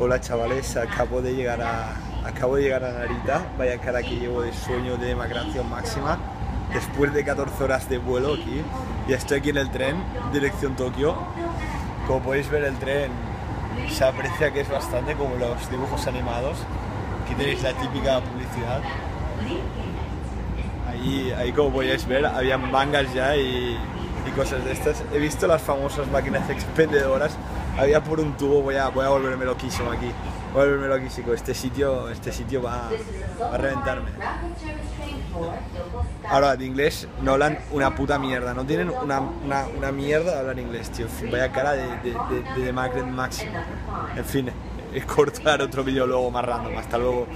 Hola chavales, acabo de llegar a Narita. Vaya cara que llevo de sueño de demacración máxima. Después de 14 horas de vuelo aquí, ya estoy aquí en el tren, dirección Tokio. Como podéis ver, el tren se aprecia que es bastante como los dibujos animados. Aquí tenéis la típica publicidad. Ahí como podéis ver, habían mangas ya y cosas de estas. He visto las famosas máquinas expendedoras. Había por un tubo, voy a volverme loquísimo aquí. Voy a volverme loquísimo. Este sitio va a reventarme. Ahora, de inglés no hablan una puta mierda. No tienen una mierda de hablar inglés, tío. En fin, vaya cara de demacrado máximo. En fin, cortar otro vídeo luego más random. Hasta luego.